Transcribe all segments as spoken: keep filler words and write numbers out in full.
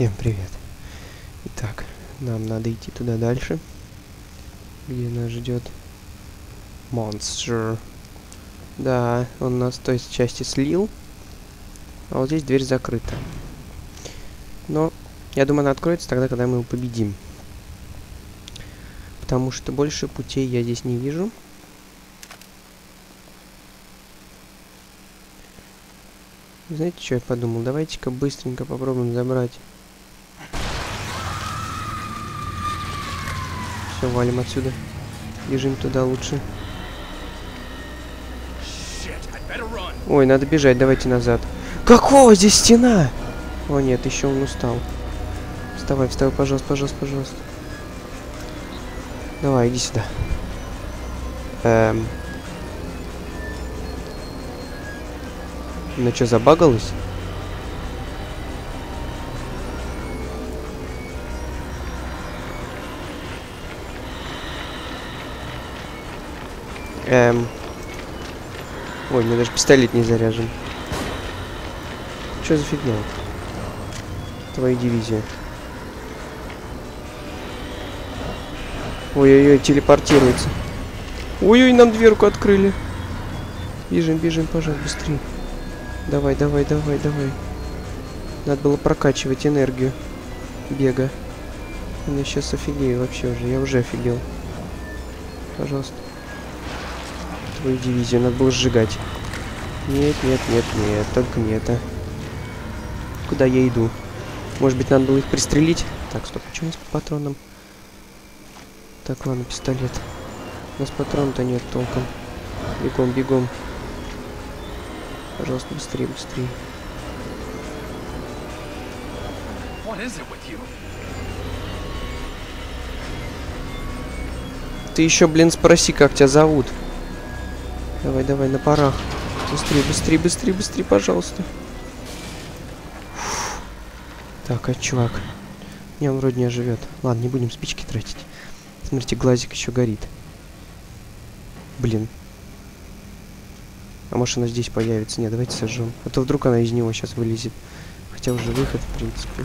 Всем привет. Итак, нам надо идти туда дальше, где нас ждет монстр. Да, он нас в той части слил, а вот здесь дверь закрыта. Но я думаю, она откроется тогда, когда мы его победим. Потому что больше путей я здесь не вижу. Знаете, что я подумал? Давайте-ка быстренько попробуем забрать. Все, валим отсюда. Бежим туда лучше. Ой, надо бежать, давайте назад. Какого здесь стена? О, нет, еще он устал. Вставай, вставай, пожалуйста, пожалуйста, пожалуйста. Давай, иди сюда. Эм... Ну что, забагалась? Эм... Ой, мне даже пистолет не заряжен. Что за фигня? Твоя дивизия. Ой-ой-ой, телепортируется. Ой-ой, нам дверку открыли. Бежим, бежим, пожалуйста, быстрее. Давай, давай, давай, давай. Надо было прокачивать энергию бега. Я сейчас офигею вообще уже. Я уже офигел. Пожалуйста. Твою дивизию надо было сжигать. Нет, нет, нет, нет. Только не это. Куда я иду? Может быть, надо было их пристрелить? Так, стоп, что у нас по патронам? Так, ладно, пистолет. У нас патрон-то нет толком. Бегом, бегом. Пожалуйста, быстрее, быстрее. Ты еще, блин, спроси, как тебя зовут. Давай, давай, на парах. Быстрее, быстрее, быстрее, быстрее, пожалуйста. Фу. Так, а чувак? Не, он вроде не оживет. Ладно, не будем спички тратить. Смотрите, глазик еще горит. Блин. А может, она здесь появится? Нет, давайте сожжем. А то вдруг она из него сейчас вылезет. Хотя уже выход, в принципе.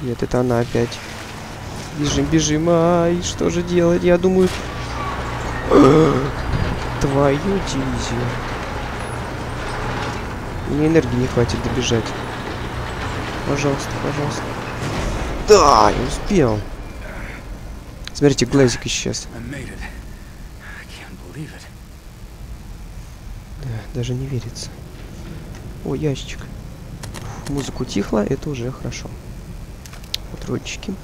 Нет, это она опять. Бежим, бежим. Ай, что же делать? Я думаю... Твою дивизию. Мне энергии не хватит добежать. Пожалуйста, пожалуйста. Да, я успел. Смотрите, глазик исчез. Даже не верится. О, ящик. Музыка утихла, это уже хорошо. Патрончики.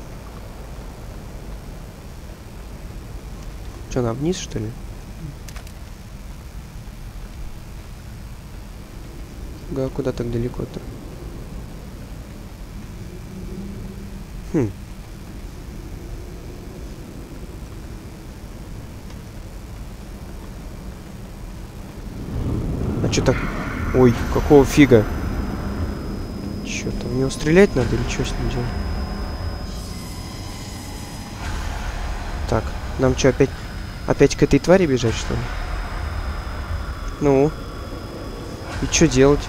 Что, она вниз, что ли? Да, куда так далеко-то? Хм. Че так? Ой, какого фига? Че там, в него стрелять надо или что с ним делать? Так, нам что, опять... Опять к этой твари бежать, что ли? Ну? И что делать?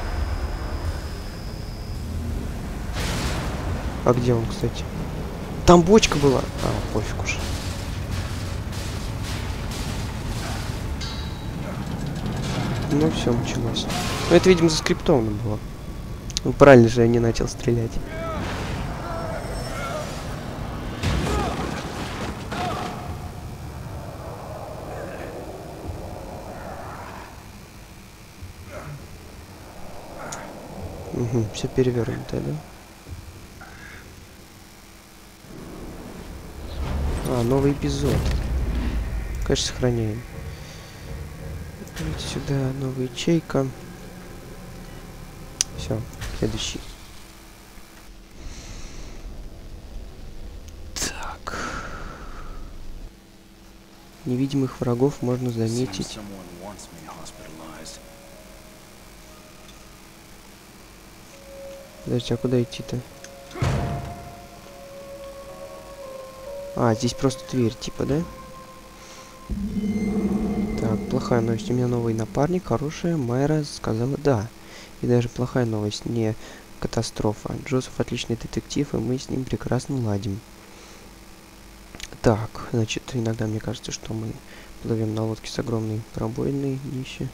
А где он, кстати? Там бочка была! А, пофиг уж. Ну все, началось. Ну это, видимо, заскриптовано было. Ну правильно же я не начал стрелять. Угу, все перевернутое, да? А, новый эпизод. Конечно, сохраняем. Сюда новая ячейка. Все, следующий. Так. Невидимых врагов можно заметить. Подожди, а куда идти-то? А, здесь просто дверь, типа, да? Плохая новость. У меня новый напарник, хорошая. Майра сказала да. И даже плохая новость. Не катастрофа. Джозеф отличный детектив, и мы с ним прекрасно ладим. Так, значит, иногда мне кажется, что мы плывем на лодке с огромной пробоиной днище.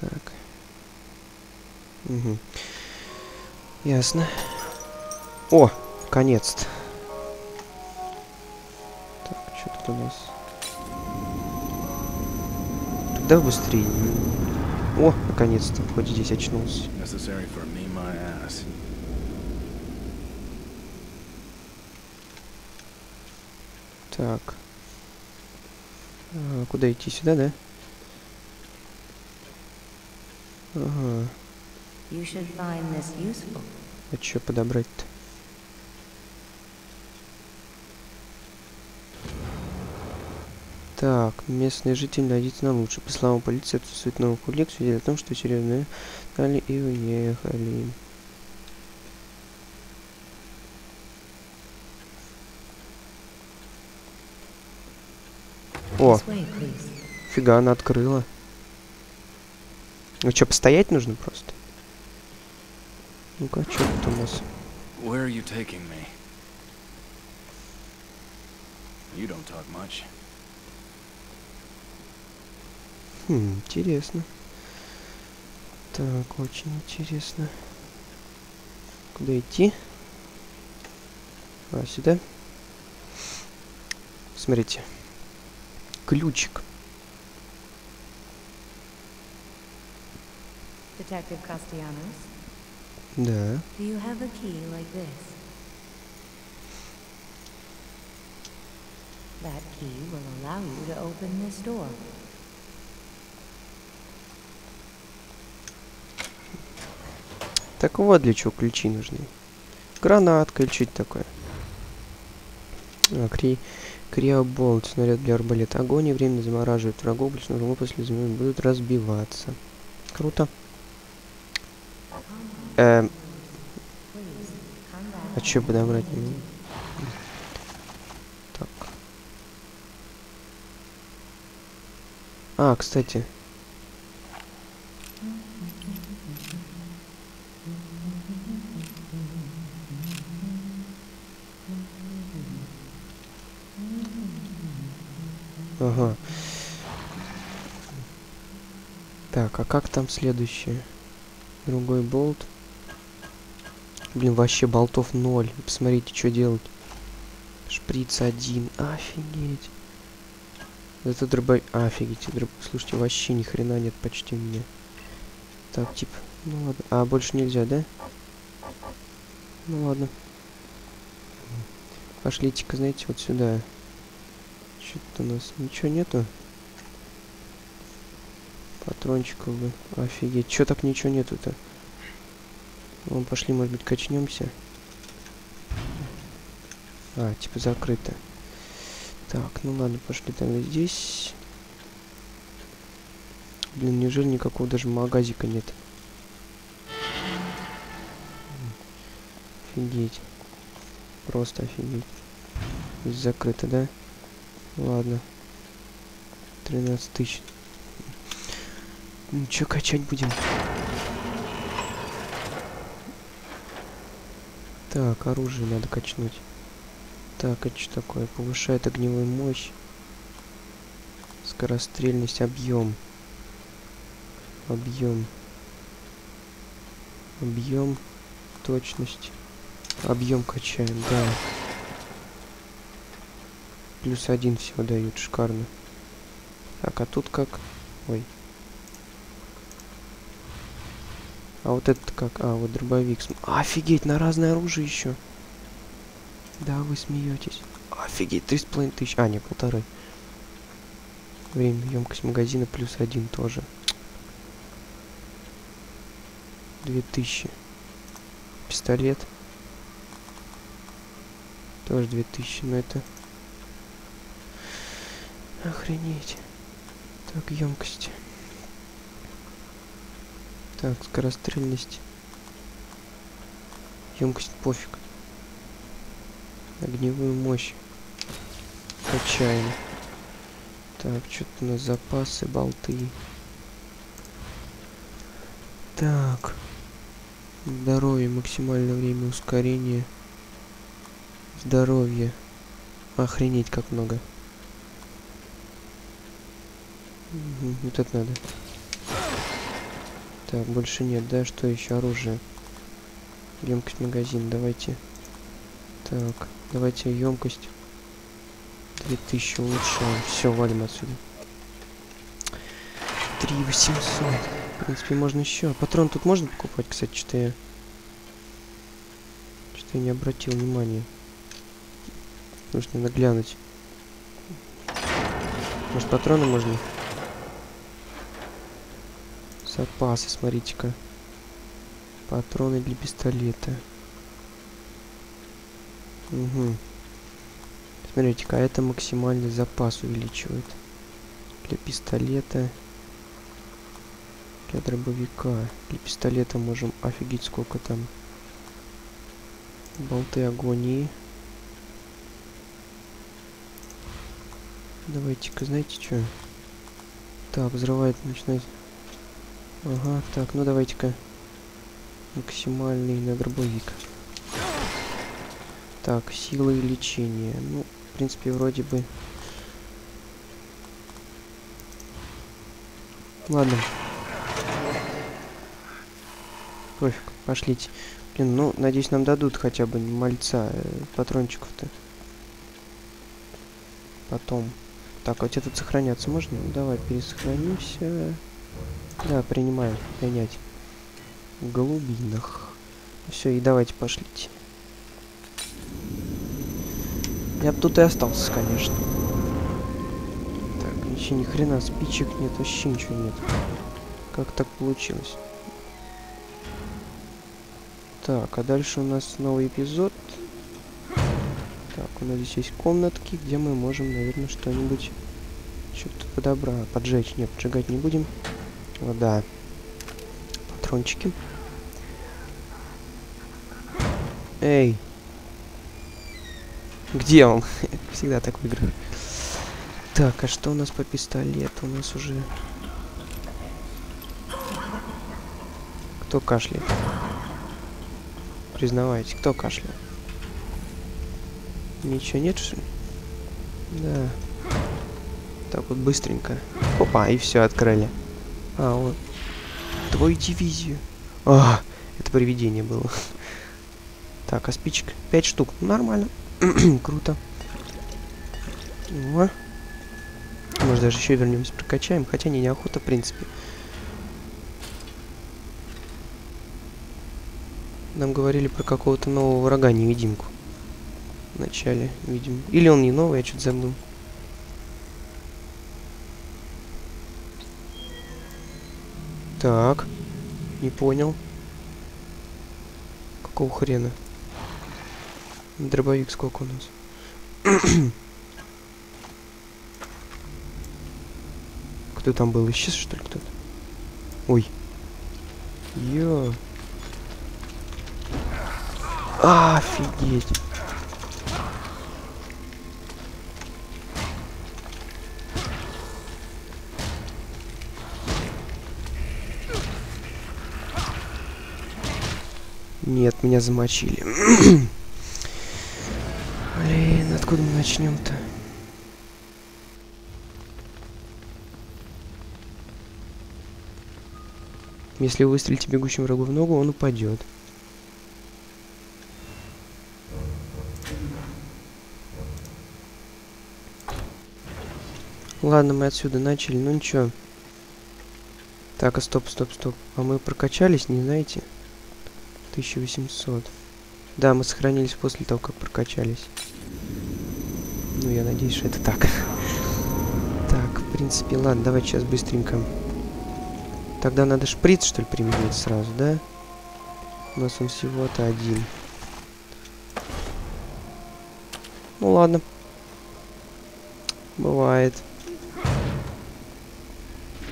Так. Угу. Ясно. О, конец-то. Так, что тут у нас? Тогда быстрее. О, наконец-то, хоть здесь очнулся. Так. А, куда идти? Сюда, да? Ага. А чё подобрать-то? Так, местные жители найдите нам лучше. По словам полиции, отсутствует новый улик, свидетельствует о том, что серьезно дали и уехали. О, фига, она открыла. Ну что, постоять нужно просто? Ну-ка, что тут у нас? Хм, интересно. Так, очень интересно. Куда идти? А, сюда. Смотрите. Ключик. Детектив Кастианос. Да. Так вот для чего ключи нужны. Гранатка или что-то такое. А, кри... Криоболт, снаряд для арбалета. Огонь и временно замораживает врагов, но после зимы будут разбиваться. Круто. Эм... А что подобрать? Так. А, кстати. Ага. Так, а как там следующее? Другой болт. Блин, вообще болтов ноль. Посмотрите, что делать. Шприц один. Офигеть. Это дроба... Офигеть. Дроб... Слушайте, вообще ни хрена нет почти у меня. Так, типа... Ну ладно. А, больше нельзя, да? Ну ладно. Пошлите-ка, знаете, вот сюда. Что-то у нас ничего нету. Патрончиков бы. Офигеть. Чё так ничего нету-то? Вон, пошли, может быть, качнемся. А, типа закрыто. Так, ну ладно, пошли тогда здесь. Блин, неужели никакого даже магазика нет? Офигеть. Просто офигеть. Здесь закрыто, да? Ладно. тринадцать тысяч. Ну чё, качать будем? Так, оружие надо качнуть. Так, это что такое? Повышает огневую мощь. Скорострельность, объем. Объем. Объем. Точность. Объем качаем, да. Плюс один всего дают, шикарно. Так, а тут как? Ой. А вот этот как? А, вот дробовик. Офигеть, на разное оружие еще. Да, вы смеетесь. Офигеть, три с половиной тысячи. А, не, полторы. Время, емкость магазина плюс один тоже. Две тысячи. Пистолет. Тоже две тысячи, но это... Охренеть. Так, емкость. Так, скорострельность. Емкость пофиг. Огневую мощь. Качаем. Так, что-то у нас запасы, болты. Так. Здоровье, максимальное время ускорения. Здоровье. Охренеть, как много. Угу, вот это надо. Так, больше нет, да? Что еще? Оружие. Емкость магазин, давайте. Так, давайте емкость. две тысячи улучшаем. Все, валим отсюда. три тысячи восемьсот. В принципе, можно еще. Патрон тут можно покупать, кстати, что-то я... Что-то я не обратил внимания. Нужно наглянуть. Может, патроны можно? Запасы, смотрите-ка. Патроны для пистолета. Угу. Смотрите-ка, это максимальный запас увеличивает. Для пистолета. Для дробовика. Для пистолета можем... Офигеть, сколько там. Болты агонии. Давайте-ка, знаете что? Так, взрывает, начинает... Ага, так, ну давайте-ка. Максимальный на дробовик. Так, силы и лечение. Ну, в принципе, вроде бы... Ладно. Пофиг, пошлите. Блин, ну, надеюсь, нам дадут хотя бы мальца, э, патрончиков-то. Потом. Так, а у тебя тут сохраняться можно? Ну, давай, пересохранимся. Да, принимаем. Принять. В глубинах. Все, и давайте пошлите. Я бы тут и остался, конечно. Так, ничего, ни хрена, спичек нет, вообще ничего нет. Как так получилось? Так, а дальше у нас новый эпизод. Так, у нас здесь есть комнатки, где мы можем, наверное, что-нибудь... Что-то подобра... Поджечь, нет, поджигать не будем. Вода. Патрончики. Эй! Где он? Всегда так в играх. Так, а что у нас по пистолету? У нас уже... Кто кашляет? Признавайте, кто кашляет? Ничего нет, что ли? Да. Так вот быстренько. Опа, и все, открыли. А, вот. Твою дивизию. А, это привидение было. Так, а спичек? пять штук. Нормально. Круто. О. Может, даже еще вернемся, прокачаем. Хотя не, неохота, в принципе. Нам говорили про какого-то нового врага, невидимку. Вначале, видимо. Или он не новый, я что-то забыл. Так. Не понял. Какого хрена? Дробовик сколько у нас? Кто там был? Исчез, что ли, кто-то? Ой. Йо. Офигеть. Нет, меня замочили. Блин, откуда мы начнем-то? Если вы выстрелите бегущему врагу в ногу, он упадет. Ладно, мы отсюда начали, ну ничего. Так, а стоп, стоп, стоп. А мы прокачались, не знаете? тысяча восемьсот. Да, мы сохранились после того, как прокачались. Ну, я надеюсь, что это так. Так, в принципе, ладно, давайте сейчас быстренько. Тогда надо шприц, что ли, применить сразу, да? У нас он всего-то один. Ну, ладно. Бывает.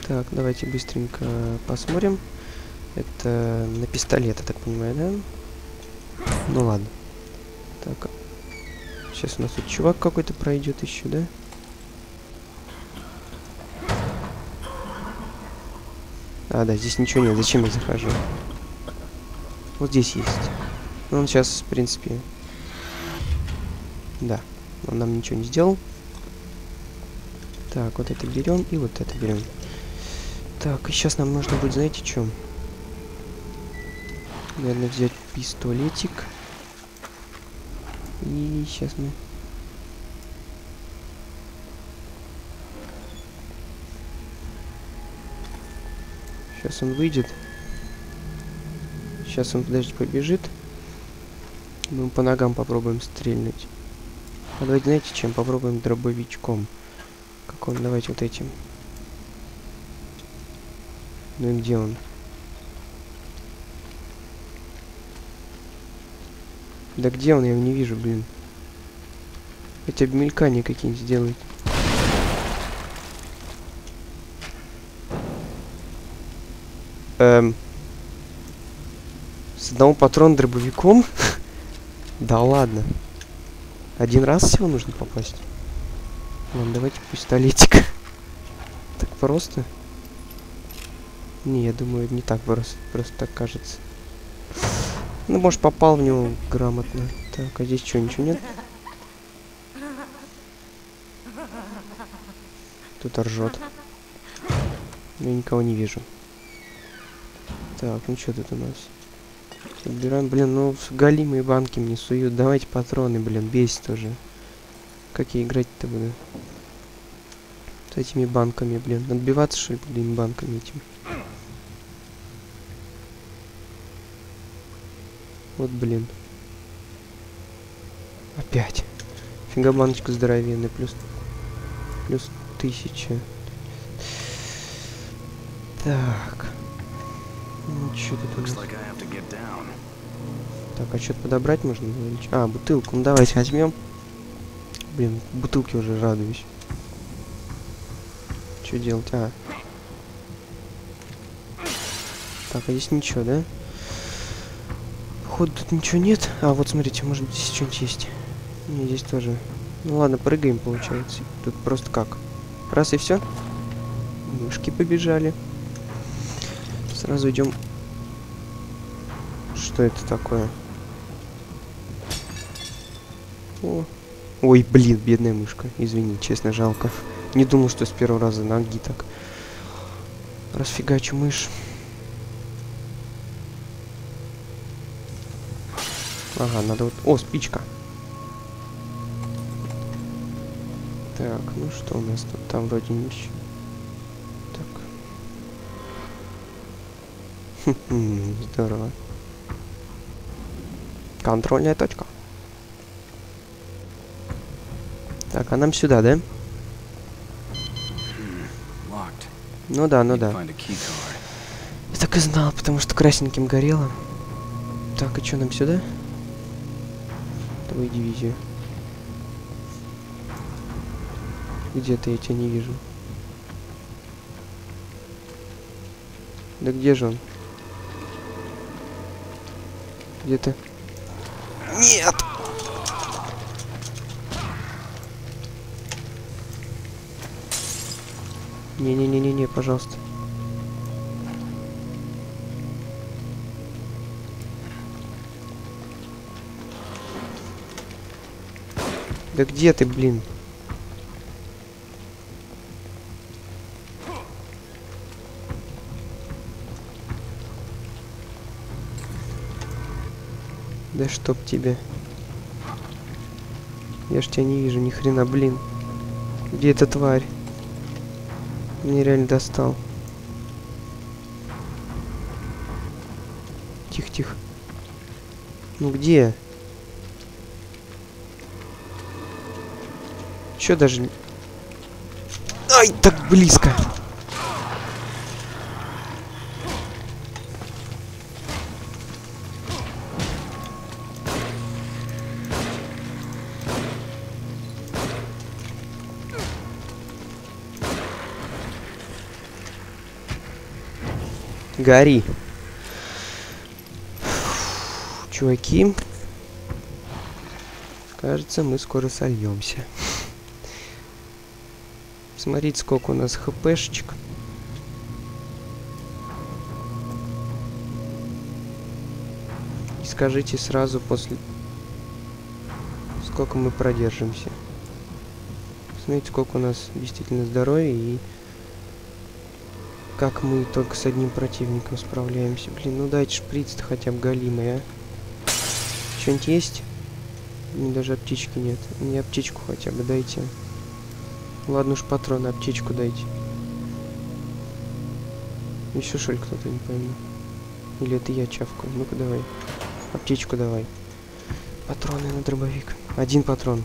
Так, давайте быстренько посмотрим. Это на пистолет, я так понимаю, да? Ну ладно. Так. Сейчас у нас тут чувак какой-то пройдет еще, да? А, да, здесь ничего нет. Зачем я захожу? Вот здесь есть. Он сейчас, в принципе... Да, он нам ничего не сделал. Так, вот это берем и вот это берем. Так, и сейчас нам нужно будет, знаете, что? Наверное, взять пистолетик. И сейчас мы... Сейчас он выйдет. Сейчас он, подожди, побежит. Мы по ногам попробуем стрельнуть. А давайте, знаете, чем? Попробуем дробовичком. Как он? Давайте вот этим. Ну и где он? Да где он? Я его не вижу, блин. Хотя бы мелькание какие-нибудь сделает. Эм. С одного патрона дробовиком? Да ладно. Один раз всего нужно попасть. Ладно, давайте пистолетик. Так просто? Не, я думаю, не так просто. Просто так кажется. Ну, может, попал в него грамотно. Так, а здесь что, ничего нет? Тут ржет. Я никого не вижу. Так, ну что тут у нас? Убираем, блин, ну галимые банки мне суют. Давайте патроны, блин, бесит уже. Как я играть-то буду? С этими банками, блин. Отбиваться, что ли, блин, банками этими? Вот, блин. Опять. Фига баночка здоровенная. Плюс... Плюс тысяча. Так. Ну, что тут? Так, а что-то подобрать можно было? А, бутылку. Ну, давайте возьмем. Блин, бутылки уже радуюсь. Что делать? А. Так, а здесь ничего, да? Походу, тут ничего нет. А, вот смотрите, может быть, здесь что-нибудь есть. Не, здесь тоже. Ну ладно, прыгаем, получается. Тут просто как. Раз и все. Мышки побежали. Сразу идем. Что это такое? О. Ой, блин, бедная мышка. Извини, честно, жалко. Не думал, что с первого раза ноги так. Расфигачу мышь. Ага, надо вот... О, спичка. Так, ну что у нас тут? Там вроде ничего. Так. Здорово. Контрольная точка. Так, а нам сюда, да? Ну да, ну да. Я так и знал, потому что красненьким горело. Так, и что нам сюда? Твою дивизию. Где-то я тебя не вижу. Да где же он? Где-то... Нет! Не-не-не-не-не, пожалуйста. Да где ты, блин? Да чтоб тебе. Я ж тебя не вижу, ни хрена, блин. Где эта тварь? Мне реально достал. Тихо-тихо. Ну где? Чё даже... Ай, так близко. Гори. Фу, чуваки, кажется, мы скоро сольемся. Смотрите, сколько у нас хпшечек. скажите сразу после... Сколько мы продержимся. Смотрите, сколько у нас действительно здоровья и... Как мы только с одним противником справляемся. Блин, ну дайте шприц-то хотя бы голимый, а. Что-нибудь есть? Мне даже аптечки нет. Мне аптечку хотя бы дайте. Ладно уж, патроны, аптечку дайте. Еще шоль кто-то, не пойму. Или это я чавкаю? Ну-ка давай. Аптечку давай. Патроны на дробовик. Один патрон.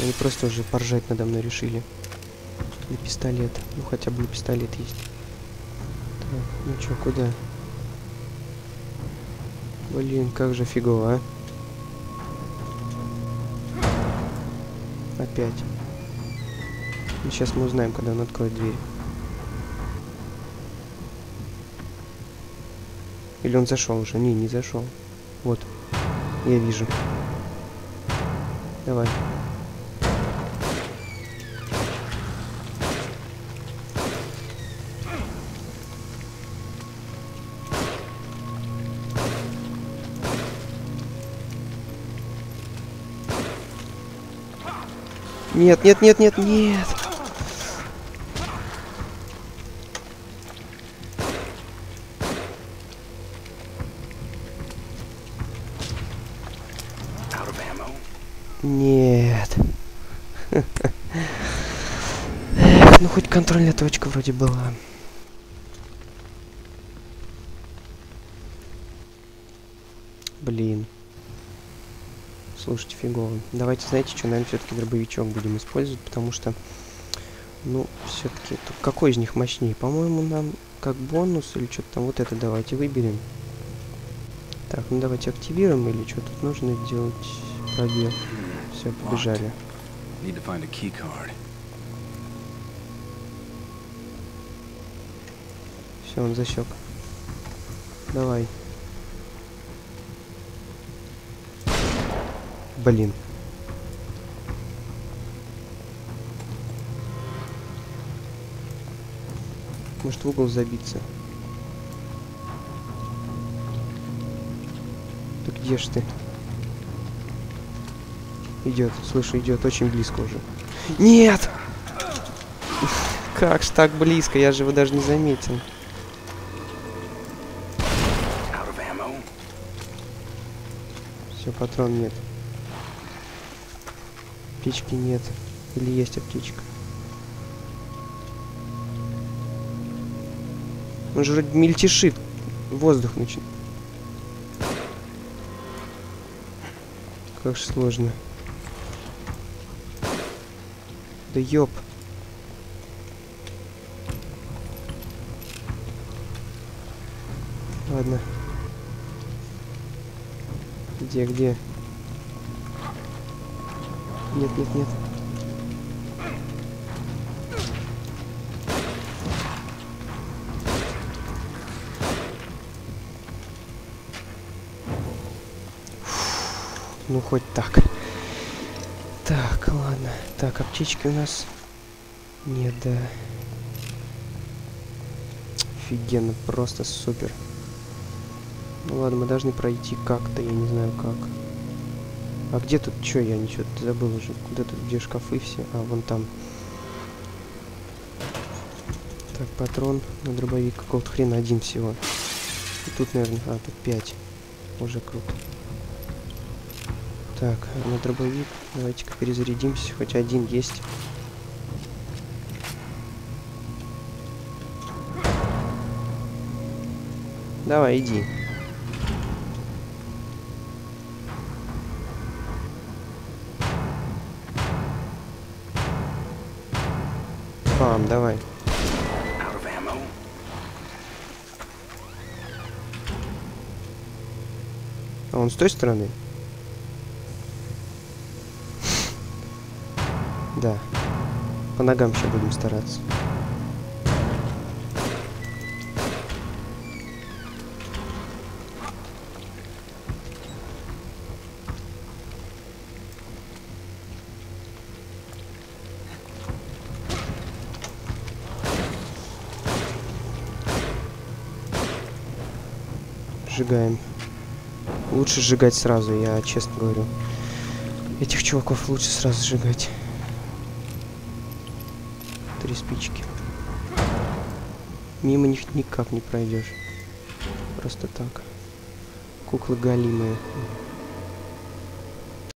Они просто уже поржать надо мной решили. На пистолет. Ну хотя бы на пистолет есть. Так, ну чё, куда? Блин, как же фигово, а? Опять. Ну, сейчас мы узнаем, когда он откроет дверь. Или он зашел уже? Не, не зашел. Вот. Я вижу. Давай. Нет, нет, нет, нет, нет. Нет. Ну хоть контрольная точка вроде была. Блин. Слушайте, фигово. Давайте, знаете, что, наверное, все-таки дробовичок будем использовать, потому что, ну, все-таки, какой из них мощнее? По-моему, нам как бонус или что-то там, вот это давайте выберем. Так, ну давайте активируем или что тут нужно делать? Пробел. Все, побежали. Все, он засек. Давай. Блин. Может в угол забиться? Ты где ж ты? Идет, слышу, идет очень близко уже. Нет! Как ж так близко? Я же его даже не заметил. Все, патрон нет. Аптечки нет. Или есть аптечка? Он же вроде мельтешит. Воздух начинает. Как же сложно. Да ёп. Ладно. Где, где? Нет, нет, нет. Фу, ну хоть так. Так, ладно. Так, аптечки у нас нет, да. Офигенно, просто супер. Ну ладно, мы должны пройти как-то, я не знаю как. А где тут что? Я ничего забыл уже. Куда тут? Где шкафы все? А, вон там. Так, патрон на дробовик какого-то хрена один всего. И тут, наверное... А, тут пять. Уже круто. Так, на дробовик. Давайте-ка перезарядимся. Хоть один есть. Давай, иди. Пам, давай. А он с той стороны? Да. По ногам еще будем стараться. Сжигаем. Лучше сжигать сразу, я честно говорю. Этих чуваков лучше сразу сжигать. Три спички. Мимо них никак не пройдешь. Просто так. Куклы галимые.